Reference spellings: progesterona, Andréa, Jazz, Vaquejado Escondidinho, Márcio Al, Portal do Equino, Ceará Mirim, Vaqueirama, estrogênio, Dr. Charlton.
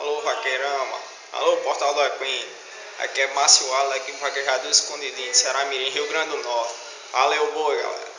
Alô Vaqueirama, alô Portal do Equino, aqui é Márcio Al, aqui do Vaquejado Escondidinho, Ceará Mirim, Rio Grande do Norte. Valeu, boa galera.